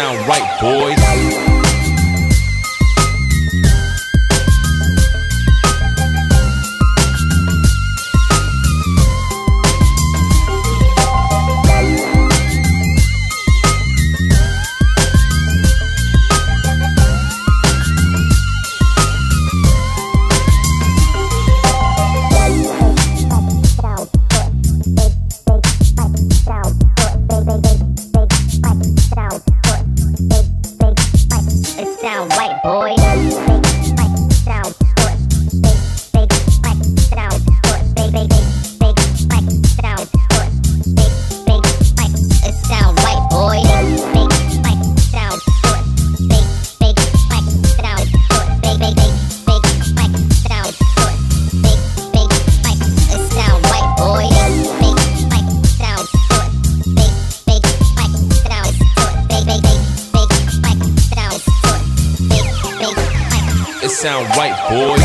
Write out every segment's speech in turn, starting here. It sound right, boys. Sound white, boy. Sound big, sound big, sound big, sound white, boy. Sound big, sound big, sound sound white, boy. Sound big, sound it sound right, boys.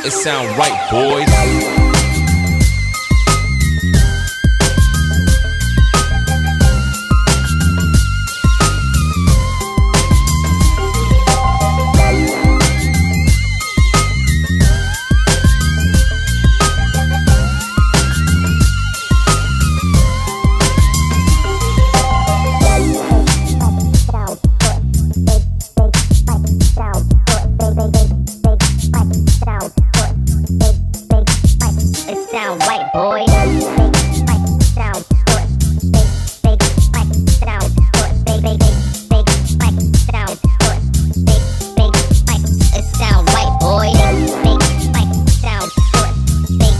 It sound right, boys. Sound white, boy. Sound big, sound big, sound big, sound white, boy. Sound big, sound big,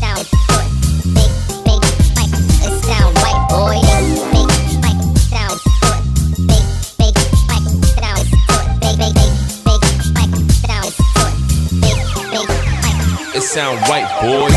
sound white, boy. It sound right, boys.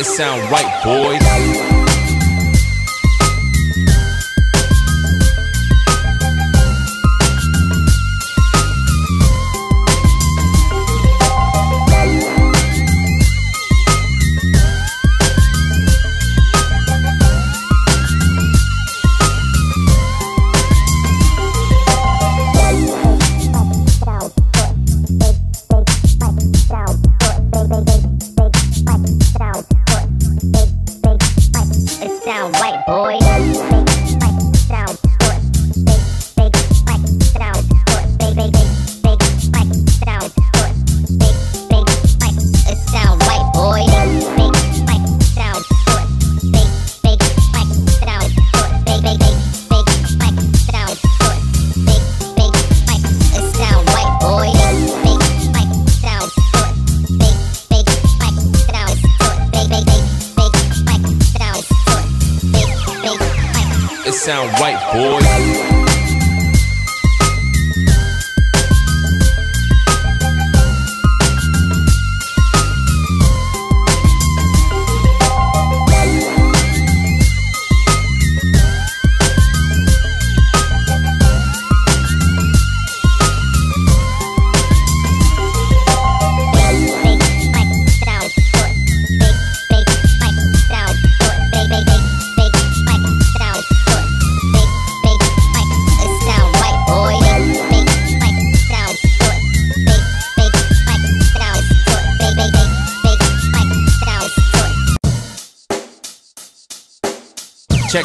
It sound right, boys. Sound right, boy. It sound right, boys. Check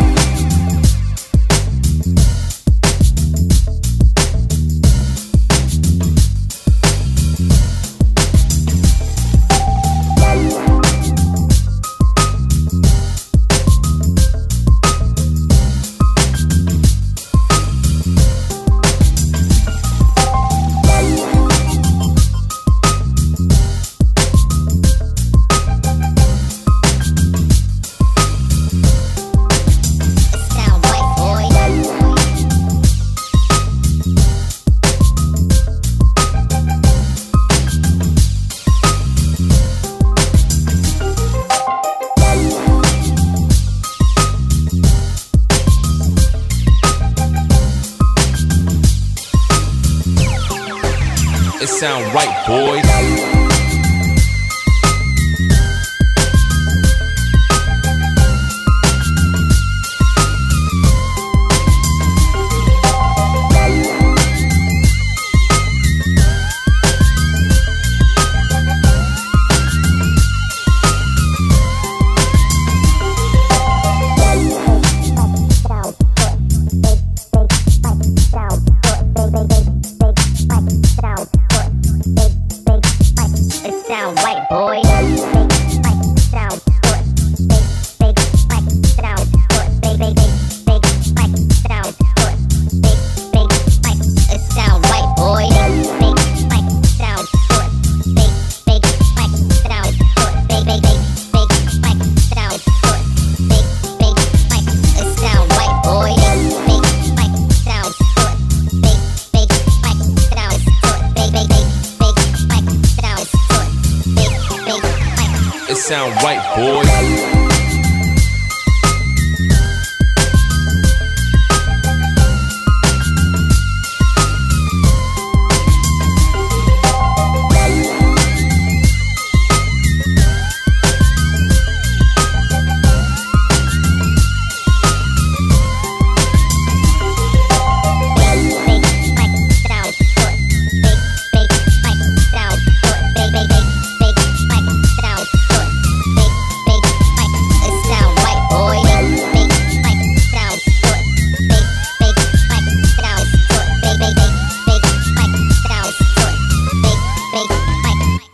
It sound right, boys. Sound right, boy. It sound right, boys.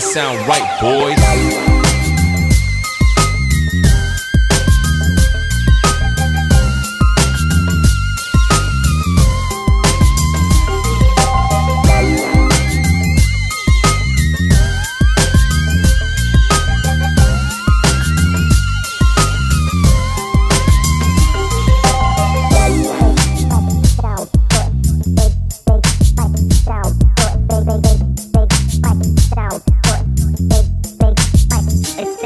It sound right, boys.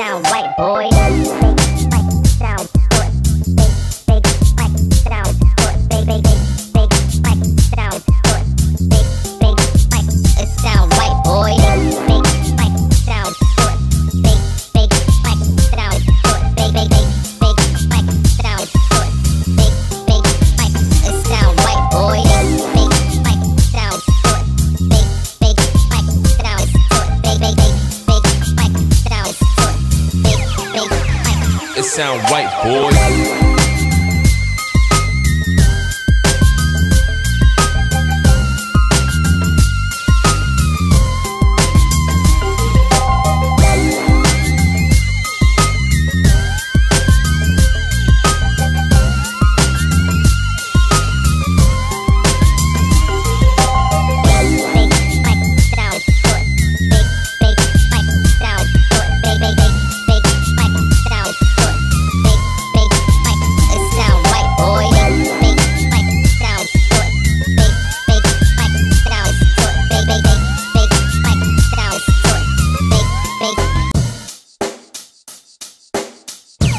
Sound white, boy. Sound big, sound big, sound big, sound white, boy. Sound big, sound big, sound white, boy. It sound right, boys.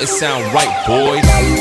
It sound right, boys.